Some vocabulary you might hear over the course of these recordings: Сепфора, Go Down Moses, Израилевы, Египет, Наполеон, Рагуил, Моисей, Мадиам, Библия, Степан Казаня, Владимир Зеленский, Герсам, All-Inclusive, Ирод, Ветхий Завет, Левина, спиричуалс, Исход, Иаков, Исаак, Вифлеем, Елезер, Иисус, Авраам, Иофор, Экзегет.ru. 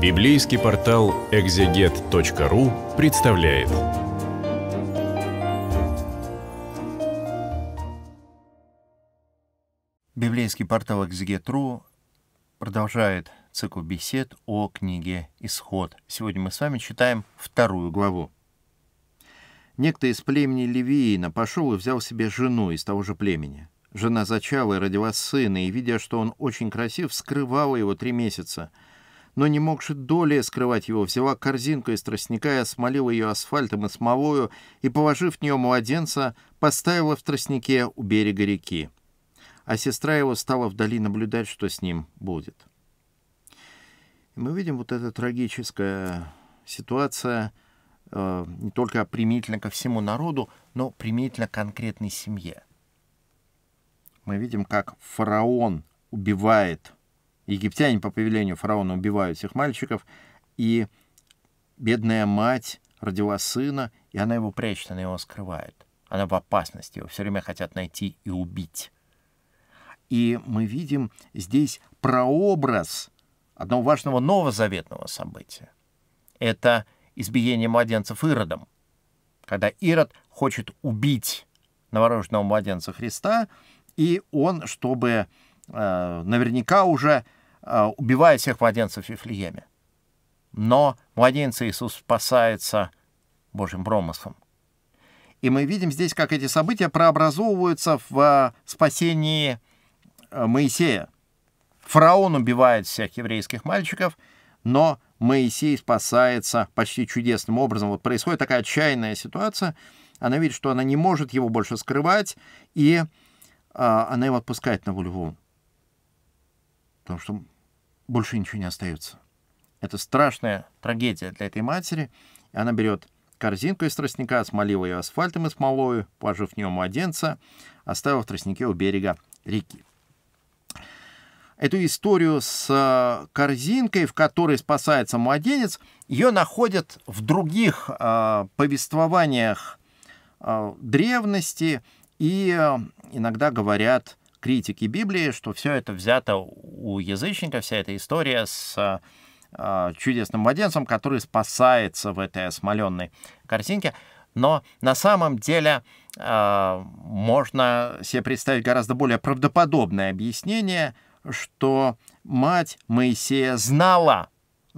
Библейский портал Экзегет.ру представляет. Библейский портал Экзегет.ру продолжает цикл бесед о книге «Исход». Сегодня мы с вами читаем 2 главу. Некто из племени Левиина пошел и взял себе жену из того же племени. Жена зачала и родила сына, и, видя, что он очень красив, скрывала его 3 месяца. Но, не могши долее скрывать его, взяла корзинку из тростника и осмолила ее асфальтом и смолою, и, положив в нее младенца, поставила в тростнике у берега реки. А сестра его стала вдали наблюдать, что с ним будет. И мы видим вот эта трагическая ситуация, не только применительно ко всему народу, но применительно к конкретной семье. Мы видим, как фараон убивает, египтяне по повелению фараона убивают всех мальчиков, и бедная мать родила сына, и она его прячет, она его скрывает. Она в опасности, его все время хотят найти и убить. И мы видим здесь прообраз одного важного новозаветного события. Это избиение младенцев Иродом. Когда Ирод хочет убить новорожденного младенца Христа, и он, чтобы наверняка уже убивает всех младенцев в Вифлееме. Но младенца Иисус спасается Божьим промыслом. И мы видим здесь, как эти события преобразовываются в спасении Моисея. Фараон убивает всех еврейских мальчиков, но Моисей спасается почти чудесным образом. Вот происходит такая отчаянная ситуация. Она видит, что она не может его больше скрывать, и она его отпускает на волю волн. Потому что больше ничего не остается. Это страшная трагедия для этой матери. И она берет корзинку из тростника, смолила ее асфальтом и смолою, положив в нее младенца, оставила в тростнике у берега реки. Эту историю с корзинкой, в которой спасается младенец, ее находят в других повествованиях древности, и иногда говорят критики Библии, что все это взято у язычника, вся эта история с чудесным младенцем, который спасается в этой осмоленной корзинке. Но на самом деле можно себе представить гораздо более правдоподобное объяснение, что мать Моисея знала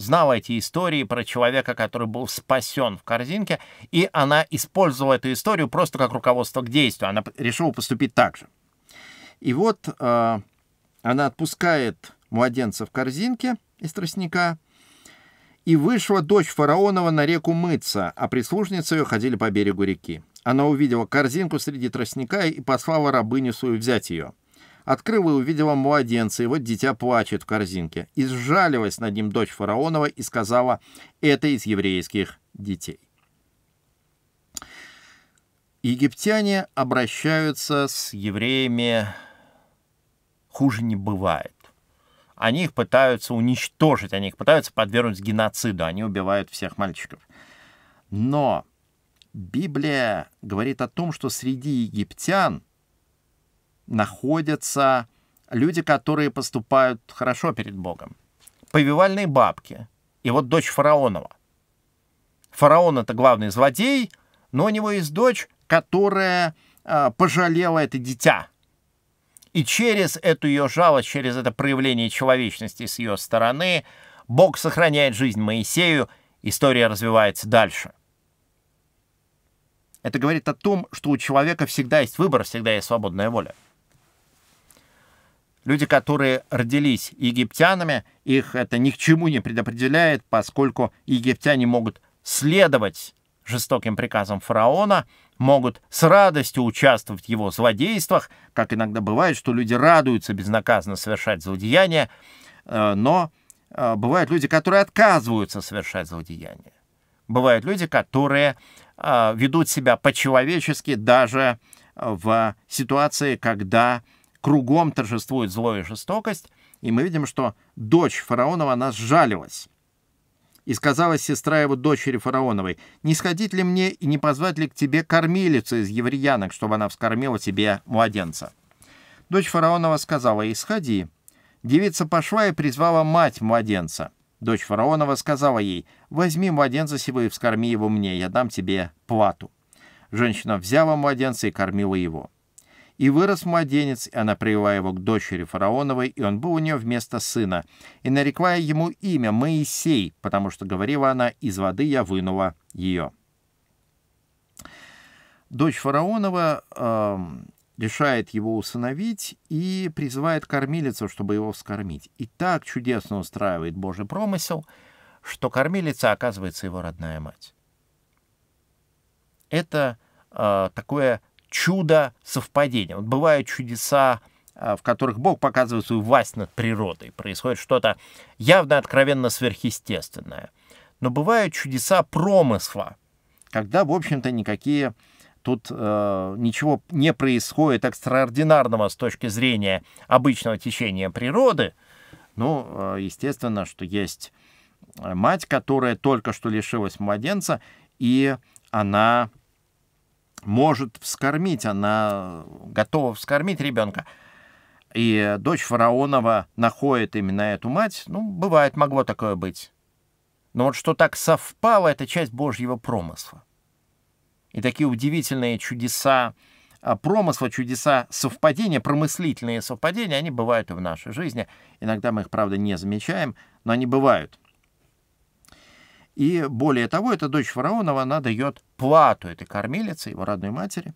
эти истории про человека, который был спасен в корзинке, и она использовала эту историю просто как руководство к действию. Она решила поступить так же. И вот она отпускает младенца в корзинке из тростника, и вышла дочь фараонова на реку мыться, а прислужницы ее ходили по берегу реки. Она увидела корзинку среди тростника и послала рабыню свою взять ее. Открыла и увидела младенца, и вот дитя плачет в корзинке. И сжалилась над ним дочь фараонова и сказала: «Это из еврейских детей». Египтяне обращаются с евреями хуже не бывает. Они их пытаются уничтожить, они их пытаются подвергнуть геноциду, они убивают всех мальчиков. Но Библия говорит о том, что среди египтян находятся люди, которые поступают хорошо перед Богом. Повивальные бабки. И вот дочь фараонова. Фараон — это главный злодей, но у него есть дочь, которая пожалела это дитя. И через эту ее жалость, через это проявление человечности с ее стороны, Бог сохраняет жизнь Моисею, история развивается дальше. Это говорит о том, что у человека всегда есть выбор, всегда есть свободная воля. Люди, которые родились египтянами, их это ни к чему не предопределяет, поскольку египтяне могут следовать жестоким приказам фараона, могут с радостью участвовать в его злодействах, как иногда бывает, что люди радуются безнаказанно совершать злодеяния, но бывают люди, которые отказываются совершать злодеяния. Бывают люди, которые ведут себя по-человечески даже в ситуации, когда кругом торжествует зло и жестокость. И мы видим, что дочь фараонова, она сжалилась. И сказала сестра его дочери фараоновой: «Не сходить ли мне и не позвать ли к тебе кормилицу из евреянок, чтобы она вскормила тебе младенца?» Дочь фараонова сказала: «И сходи». Девица пошла и призвала мать младенца. Дочь фараонова сказала ей: «Возьми младенца сего и вскорми его мне, я дам тебе плату». Женщина взяла младенца и кормила его. И вырос младенец, и она привела его к дочери фараоновой, и он был у нее вместо сына. И нарекла ему имя Моисей, потому что говорила она: «Из воды я вынула ее». Дочь фараонова решает его усыновить и призывает кормилицу, чтобы его вскормить. И так чудесно устраивает Божий промысел, что кормилица оказывается его родная мать. Это такое чудо совпадения. Вот бывают чудеса, в которых Бог показывает свою власть над природой. Происходит что-то явно, откровенно сверхъестественное. Но бывают чудеса промысла, когда, в общем-то, никакие... Тут ничего не происходит экстраординарного с точки зрения обычного течения природы. Ну, естественно, что есть мать, которая только что лишилась младенца, и она может вскормить, она готова вскормить ребенка. И дочь фараонова находит именно эту мать. Ну, бывает, могло такое быть. Но вот что так совпало, это часть Божьего промысла. И такие удивительные чудеса промысла, чудеса совпадения, промыслительные совпадения, они бывают и в нашей жизни. Иногда мы их, правда, не замечаем, но они бывают. И более того, эта дочь фараонова, она дает плату этой кормилице, его родной матери.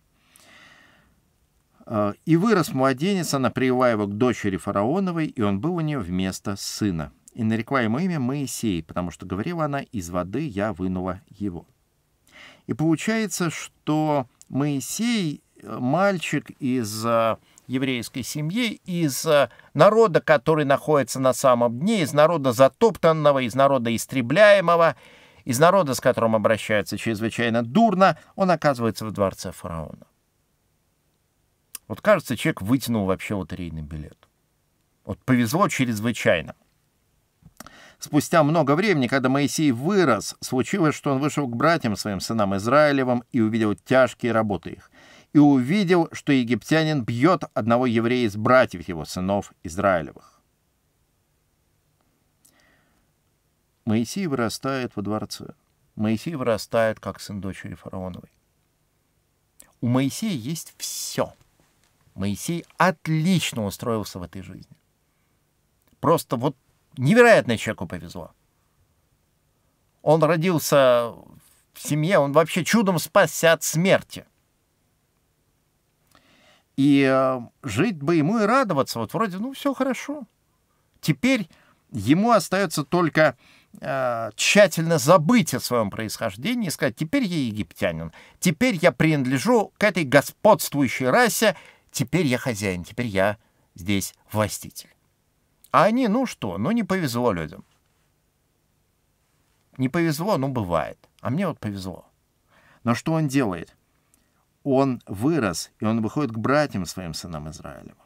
«И вырос младенец, она привела его к дочери фараоновой, и он был у нее вместо сына. И нарекла ему имя Моисей, потому что говорила она: „Из воды я вынула его“». И получается, что Моисей, мальчик из еврейской семьи, из народа, который находится на самом дне, из народа затоптанного, из народа истребляемого, из народа, с которым обращаются чрезвычайно дурно, он оказывается в дворце фараона. Вот кажется, человек вытянул вообще лотерейный билет. Вот повезло чрезвычайно. Спустя много времени, когда Моисей вырос, случилось, что он вышел к братьям своим, сынам Израилевым, и увидел тяжкие работы их. И увидел, что египтянин бьет одного еврея из братьев его, сынов Израилевых. Моисей вырастает во дворце. Моисей вырастает как сын дочери фараоновой. У Моисея есть все. Моисей отлично устроился в этой жизни. Просто вот невероятно человеку повезло. Он родился в семье, он вообще чудом спасся от смерти. И жить бы ему и радоваться, вот вроде, ну, все хорошо. Теперь ему остается только тщательно забыть о своем происхождении и сказать: теперь я египтянин, теперь я принадлежу к этой господствующей расе, теперь я хозяин, теперь я здесь властитель. А они, ну что, ну не повезло людям. Не повезло, ну бывает. А мне вот повезло. Но что он делает? Он вырос, и он выходит к братьям своим, сынам Израилевым.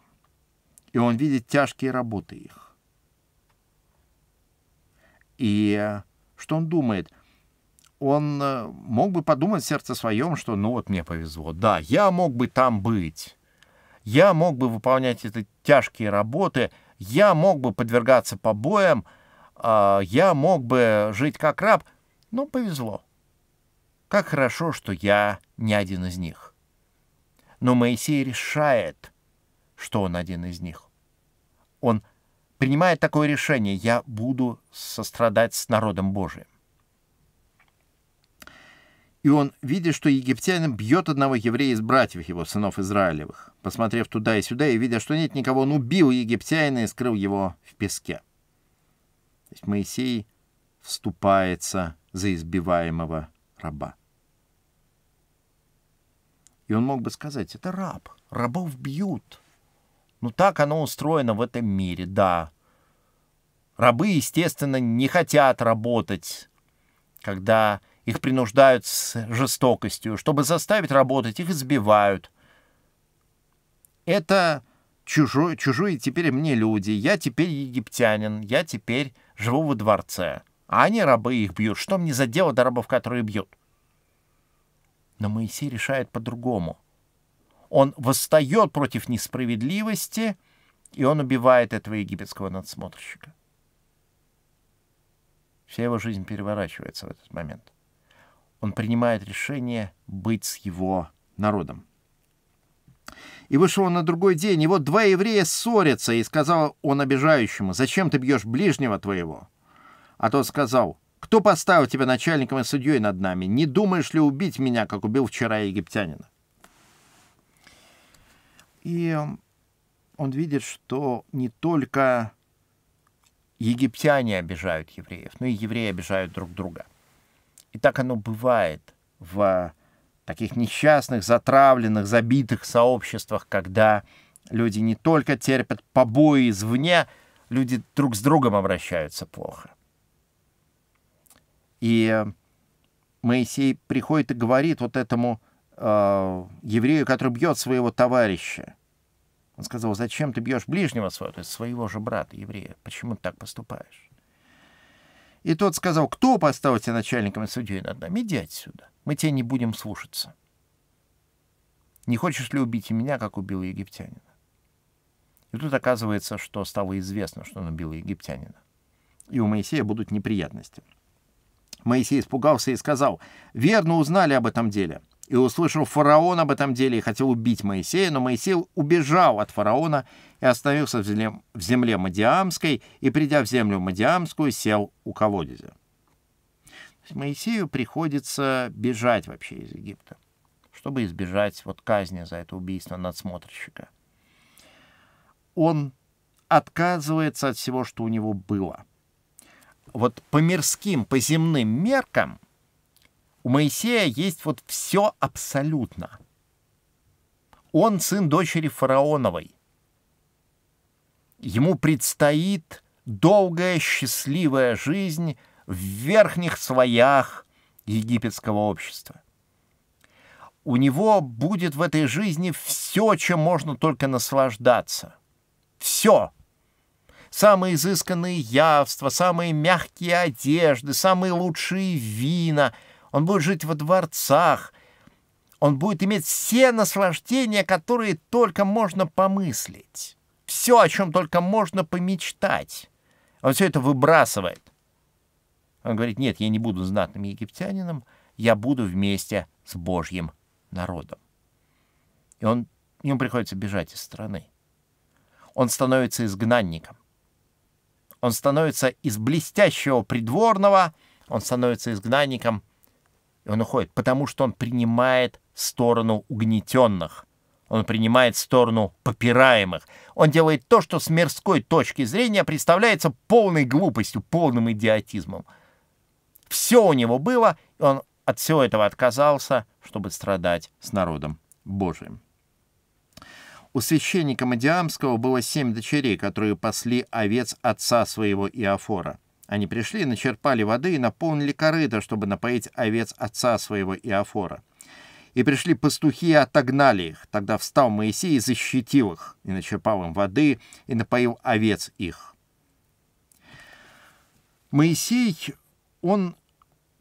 И он видит тяжкие работы их. И что он думает? Он мог бы подумать в сердце своем, что ну вот мне повезло. Да, я мог бы там быть. Я мог бы выполнять эти тяжкие работы. Я мог бы подвергаться побоям, я мог бы жить как раб, но повезло. Как хорошо, что я не один из них. Но Моисей решает, что он один из них. Он принимает такое решение: я буду сострадать с народом Божиим. И он видит, что египтянин бьет одного еврея из братьев его, сынов Израилевых. Посмотрев туда и сюда, и видя, что нет никого, он убил египтянина и скрыл его в песке. То есть Моисей вступается за избиваемого раба. И он мог бы сказать: это раб, рабов бьют. Ну так оно устроено в этом мире, да. Рабы, естественно, не хотят работать, когда... Их принуждают с жестокостью. Чтобы заставить работать, их избивают. Это чужие теперь мне люди. Я теперь египтянин. Я теперь живу во дворце. А они рабы, их бьют. Что мне за дело до рабов, которые бьют? Но Моисей решает по-другому. Он восстает против несправедливости, и он убивает этого египетского надсмотрщика. Вся его жизнь переворачивается в этот момент. Он принимает решение быть с его народом. И вышел он на другой день, и вот два еврея ссорятся, и сказал он обижающему: «Зачем ты бьешь ближнего твоего?» А тот сказал: «Кто поставил тебя начальником и судьей над нами? Не думаешь ли убить меня, как убил вчера египтянина?» И он видит, что не только египтяне обижают евреев, но и евреи обижают друг друга. И так оно бывает в таких несчастных, затравленных, забитых сообществах, когда люди не только терпят побои извне, люди друг с другом обращаются плохо. И Моисей приходит и говорит вот этому еврею, который бьет своего товарища. Он сказал: «Зачем ты бьешь ближнего своего, то есть своего же брата, еврея? Почему ты так поступаешь?» И тот сказал: «Кто поставил тебя начальником и судьей над нами? Иди отсюда, мы тебя не будем слушаться. Не хочешь ли убить и меня, как убил египтянина?» И тут оказывается, что стало известно, что он убил египтянина. И у Моисея будут неприятности. Моисей испугался и сказал: «Верно узнали об этом деле». И услышал фараон об этом деле и хотел убить Моисея, но Моисей убежал от фараона и остановился в земле Мадиамской, и, придя в землю Мадиамскую, сел у колодезя. То есть Моисею приходится бежать вообще из Египта, чтобы избежать вот казни за это убийство надсмотрщика. Он отказывается от всего, что у него было. Вот по мирским, по земным меркам у Моисея есть вот все абсолютно. Он сын дочери фараоновой. Ему предстоит долгая, счастливая жизнь в верхних слоях египетского общества. У него будет в этой жизни все, чем можно только наслаждаться. Все. Самые изысканные явства, самые мягкие одежды, самые лучшие вина. – Он будет жить во дворцах, он будет иметь все наслаждения, которые только можно помыслить, все, о чем только можно помечтать. Он все это выбрасывает. Он говорит: «Нет, я не буду знатным египтянином, я буду вместе с Божьим народом». И ему приходится бежать из страны. Он становится изгнанником. Он становится из блестящего придворного, он становится изгнанником. И он уходит, потому что он принимает сторону угнетенных. Он принимает сторону попираемых. Он делает то, что с мирской точки зрения представляется полной глупостью, полным идиотизмом. Все у него было, и он от всего этого отказался, чтобы страдать с народом Божиим. У священника Мадиамского было 7 дочерей, которые пасли овец отца своего Иофора. Они пришли, начерпали воды и наполнили корыто, чтобы напоить овец отца своего Иофора. И пришли пастухи и отогнали их. Тогда встал Моисей и защитил их, и начерпал им воды, и напоил овец их. Моисей, он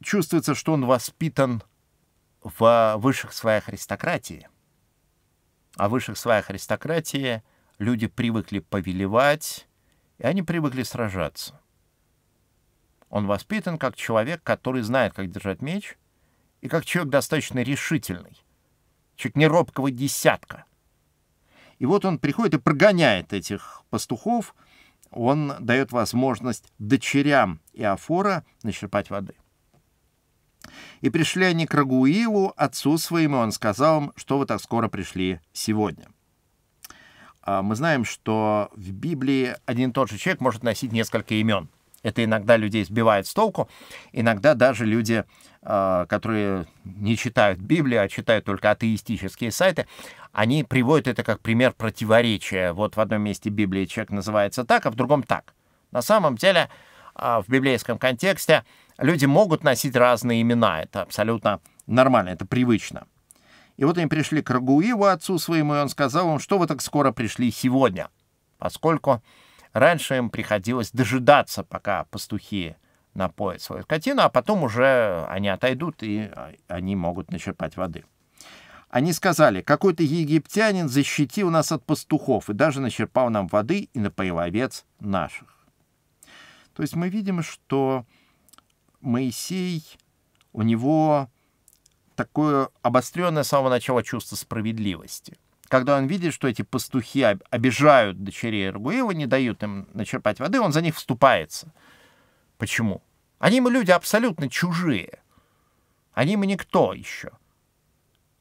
чувствуется, что он воспитан в высших слоях аристократии. А в высших слоях аристократии люди привыкли повелевать, и они привыкли сражаться. Он воспитан как человек, который знает, как держать меч, и как человек достаточно решительный, человек не робкого десятка. И вот он приходит и прогоняет этих пастухов, он дает возможность дочерям Иофора начерпать воды. И пришли они к Рагуилу, отцу своему, он сказал им: «Что вы так скоро пришли сегодня?» Мы знаем, что в Библии один и тот же человек может носить несколько имен. Это иногда людей сбивает с толку, иногда даже люди, которые не читают Библию, а читают только атеистические сайты, они приводят это как пример противоречия. Вот в одном месте Библии человек называется так, а в другом так. На самом деле в библейском контексте люди могут носить разные имена. Это абсолютно нормально, это привычно. И вот они пришли к Рагуилу, отцу своему, и он сказал им: «Что вы так скоро пришли сегодня?» Поскольку раньше им приходилось дожидаться, пока пастухи напоят свою скотину, а потом уже они отойдут, и они могут начерпать воды. Они сказали: «Какой-то египтянин защитил нас от пастухов и даже начерпал нам воды и напоил овец наших». То есть мы видим, что Моисей, у него такое обостренное с самого начала чувство справедливости. Когда он видит, что эти пастухи обижают дочерей Рагуила, не дают им начерпать воды, он за них вступается. Почему? Они ему люди абсолютно чужие. Они ему никто еще.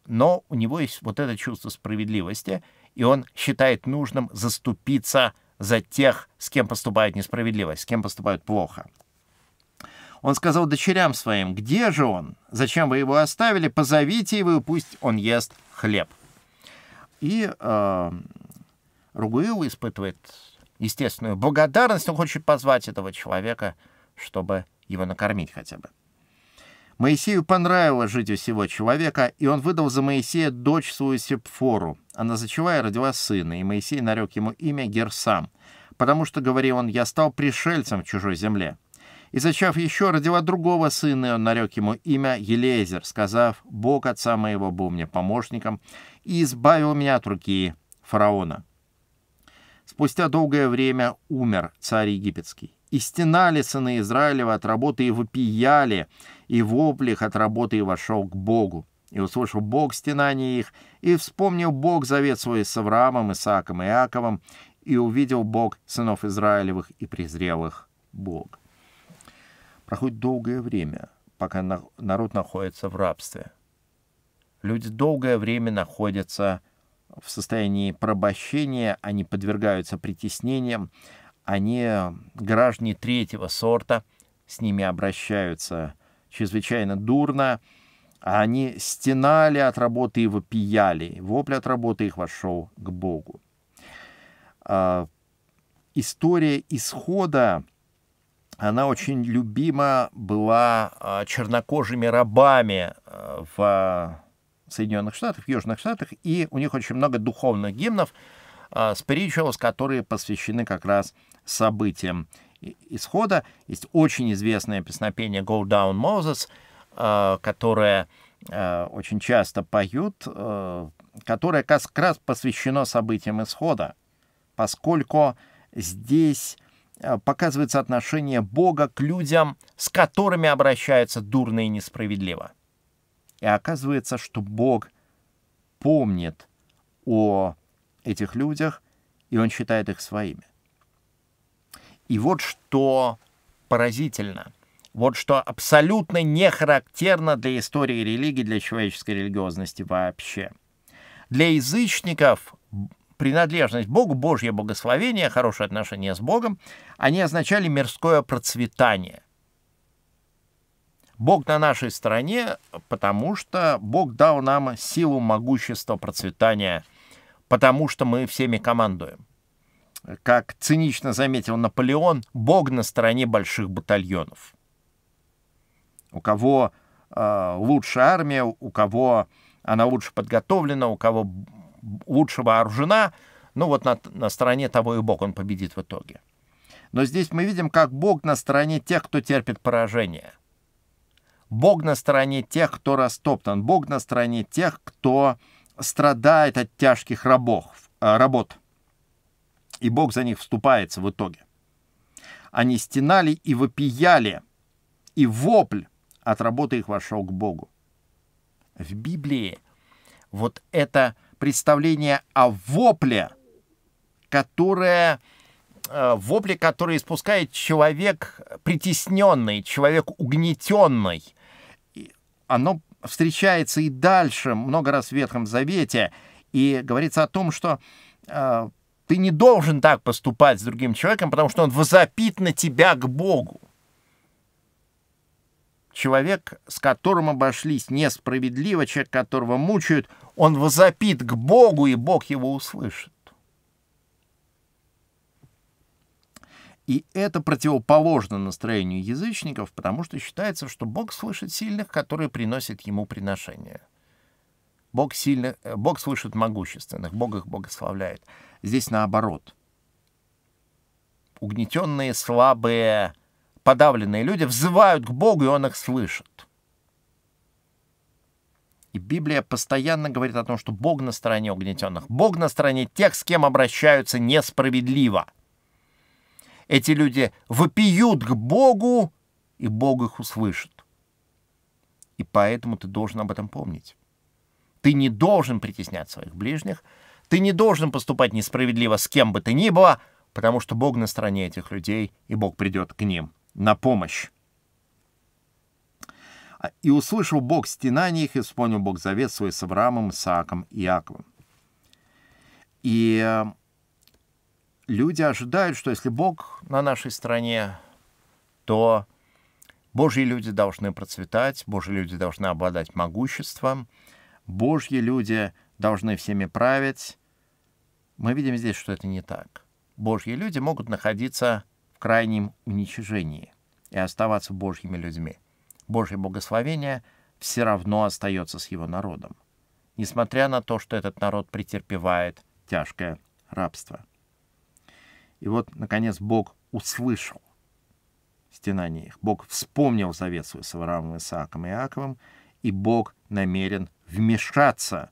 Но у него есть вот это чувство справедливости, и он считает нужным заступиться за тех, с кем поступает несправедливость, с кем поступают плохо. Он сказал дочерям своим: «Где же он? Зачем вы его оставили? Позовите его, и пусть он ест хлеб». И Рагуил испытывает естественную благодарность, он хочет позвать этого человека, чтобы его накормить хотя бы. Моисею понравилось жить у сего человека, и он выдал за Моисея дочь свою Сепфору. Она зачала и родила сына, и Моисей нарек ему имя Герсам, потому что, говорил он, «Я стал пришельцем в чужой земле». И, зачав еще, родила другого сына, и он нарек ему имя Елезер, сказав, «Бог отца моего был мне помощником, и избавил меня от руки фараона». Спустя долгое время умер царь египетский. И стенали сыны Израилева от работы, и вопияли, и вопли их от работы, и вошел к Богу. И услышал Бог стенание их, и вспомнил Бог завет свой с Авраамом, Исааком и Иаковом, и увидел Бог сынов Израилевых, и презрел их Бог. Проходит долгое время, пока народ находится в рабстве. Люди долгое время находятся в состоянии порабощения, они подвергаются притеснениям, они, граждане третьего сорта, с ними обращаются чрезвычайно дурно, а они стенали от работы и вопияли, вопль от работы их вошел к Богу. История Исхода, она очень любима была чернокожими рабами в Соединенных Штатах, в Южных Штатах, и у них очень много духовных гимнов, спиричуалс, которые посвящены как раз событиям Исхода. Есть очень известное песнопение «Go Down Moses», которое очень часто поют, которое как раз посвящено событиям Исхода, поскольку здесь показывается отношение Бога к людям, с которыми обращаются дурно и несправедливо. И оказывается, что Бог помнит о этих людях, и он считает их своими. И вот что поразительно, вот что абсолютно не характерно для истории религии, для человеческой религиозности вообще. Для язычников принадлежность Богу, Божье благословение, хорошее отношение с Богом, они означали мирское процветание. Бог на нашей стороне, потому что Бог дал нам силу, могущество, процветание, потому что мы всеми командуем. Как цинично заметил Наполеон, Бог на стороне больших батальонов. У кого лучшая армия, у кого она лучше подготовлена, у кого лучше вооружена, ну вот на стороне того и Бог, он победит в итоге. Но здесь мы видим, как Бог на стороне тех, кто терпит поражение. Бог на стороне тех, кто растоптан. Бог на стороне тех, кто страдает от тяжких работ. И Бог за них вступается в итоге. Они стенали и вопияли, и вопль от работы их вошел к Богу. В Библии вот это представление о вопле, который испускает человек притесненный, человек угнетенный, оно встречается и дальше, много раз в Ветхом Завете, и говорится о том, что ты не должен так поступать с другим человеком, потому что он возопит на тебя к Богу. Человек, с которым обошлись несправедливо, человек, которого мучают, он возопит к Богу, и Бог его услышит. И это противоположно настроению язычников, потому что считается, что Бог слышит сильных, которые приносят ему приношения. Бог слышит могущественных, Бог их благословляет. Здесь наоборот. Угнетенные, слабые, подавленные люди взывают к Богу, и он их слышит. И Библия постоянно говорит о том, что Бог на стороне угнетенных, Бог на стороне тех, с кем обращаются несправедливо. Эти люди вопиют к Богу, и Бог их услышит. И поэтому ты должен об этом помнить. Ты не должен притеснять своих ближних, ты не должен поступать несправедливо с кем бы ты ни было, потому что Бог на стороне этих людей, и Бог придет к ним на помощь. «И услышал Бог стенание их, и вспомнил Бог завет свой с Авраамом, Исааком и Иаковом». И люди ожидают, что если Бог на нашей стороне, то Божьи люди должны процветать, Божьи люди должны обладать могуществом, Божьи люди должны всеми править. Мы видим здесь, что это не так. Божьи люди могут находиться в крайнем уничижении и оставаться Божьими людьми. Божье благословение все равно остается с его народом, несмотря на то, что этот народ претерпевает тяжкое рабство. И вот, наконец, Бог услышал стенание их. Бог вспомнил завет свой с Авраамом, Исааком и Иаковом, и Бог намерен вмешаться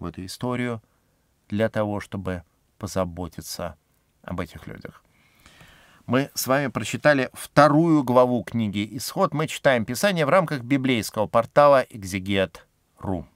в эту историю для того, чтобы позаботиться об этих людях. Мы с вами прочитали 2 главу книги «Исход». Мы читаем Писание в рамках библейского портала Экзегет.ру.